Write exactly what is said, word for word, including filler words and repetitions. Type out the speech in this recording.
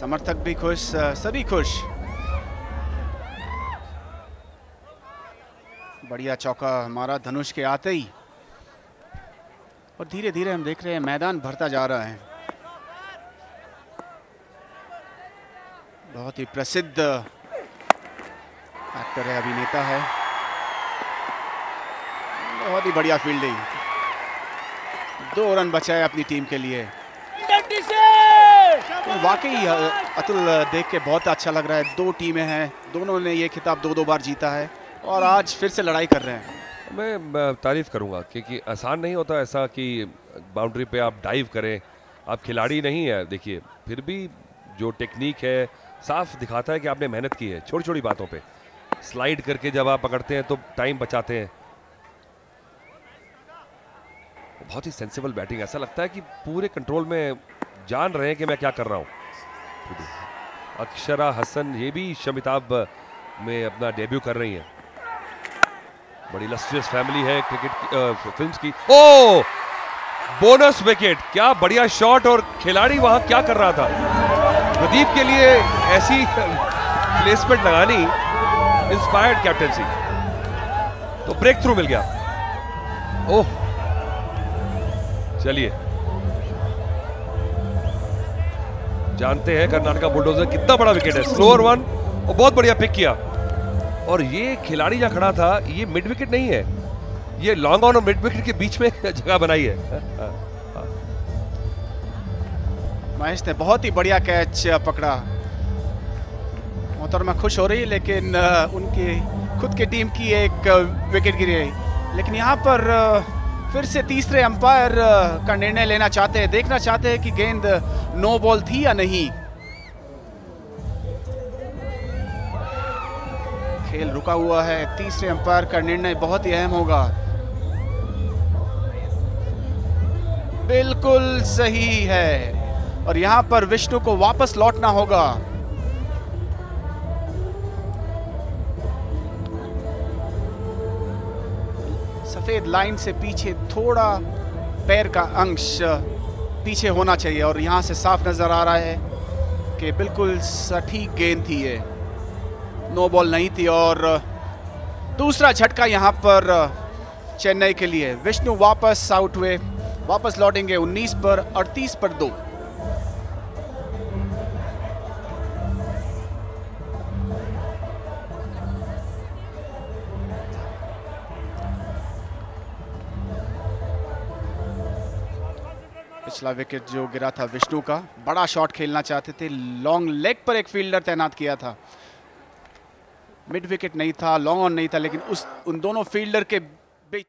समर्थक भी खुश, सभी खुश। बढ़िया चौका हमारा धनुष के आते ही, और धीरे धीरे हम देख रहे हैं मैदान भरता जा रहा है। बहुत ही प्रसिद्ध एक्टर है, अभिनेता है। बहुत ही बढ़िया फील्डिंग, दो रन बचाए अपनी टीम के लिए। तो वाकई अतुल देख के बहुत अच्छा लग रहा है। दो टीमें हैं, दोनों ने ये खिताब दो दो बार जीता है और आज फिर से लड़ाई कर रहे हैं। मैं तारीफ करूंगा क्योंकि आसान नहीं होता ऐसा कि बाउंड्री पे आप डाइव करें। आप खिलाड़ी नहीं है, देखिए फिर भी जो टेक्निक है साफ दिखाता है कि आपने मेहनत की है। छोटी छोटी बातों पे स्लाइड करके जब आप पकड़ते हैं तो टाइम बचाते हैं। बहुत ही सेंसिबल बैटिंग, ऐसा लगता है कि पूरे कंट्रोल में जान रहे हैं कि मैं क्या कर रहा हूँ। अक्षरा हसन, ये भी शमिताभ में अपना डेब्यू कर रही हैं। बड़ी लस्ट्रियस फैमिली है क्रिकेट की, फिल्म्स की। ओ, बोनस विकेट, क्या बढ़िया शॉट, और खिलाड़ी वहां क्या कर रहा था। प्रदीप के लिए ऐसी प्लेसमेंट लगानी, इंस्पायर्ड कैप्टनसी। तो ब्रेक थ्रू मिल गया। ओह, चलिए जानते हैं कर्नाटका बुल्डोजर कितना बड़ा विकेट है। स्लोअर वन, और बहुत बढ़िया पिक किया। और ये खिलाड़ी जहां खड़ा था, ये मिड विकेट नहीं है, ये लॉन्ग ऑन और मिड विकेट के बीच में जगह बनाई है। महेश ने बहुत ही बढ़िया कैच पकड़ा। मोहतरमा खुश हो रही है, लेकिन उनकी खुद की टीम की एक विकेट गिरी है। लेकिन यहाँ पर फिर से तीसरे अंपायर का निर्णय लेना चाहते हैं, देखना चाहते हैं कि गेंद नो बॉल थी या नहीं। खेल रुका हुआ है, तीसरे अंपायर का निर्णय बहुत ही अहम होगा। बिल्कुल सही है, और यहां पर विष्णु को वापस लौटना होगा। सफेद लाइन से पीछे थोड़ा पैर का अंश पीछे होना चाहिए, और यहां से साफ नजर आ रहा है कि बिल्कुल सटीक गेंद थी ये, नो बॉल नहीं थी। और दूसरा झटका यहाँ पर चेन्नई के लिए। विष्णु वापस आउट हुए, वापस लौटेंगे उन्नीस पर अड़तीस पर दो। पिछला विकेट जो गिरा था विष्णु का, बड़ा शॉट खेलना चाहते थे। लॉन्ग लेग पर एक फील्डर तैनात किया था, मिड विकेट नहीं था, लॉन्ग ऑन नहीं था, लेकिन उस उन दोनों फील्डर के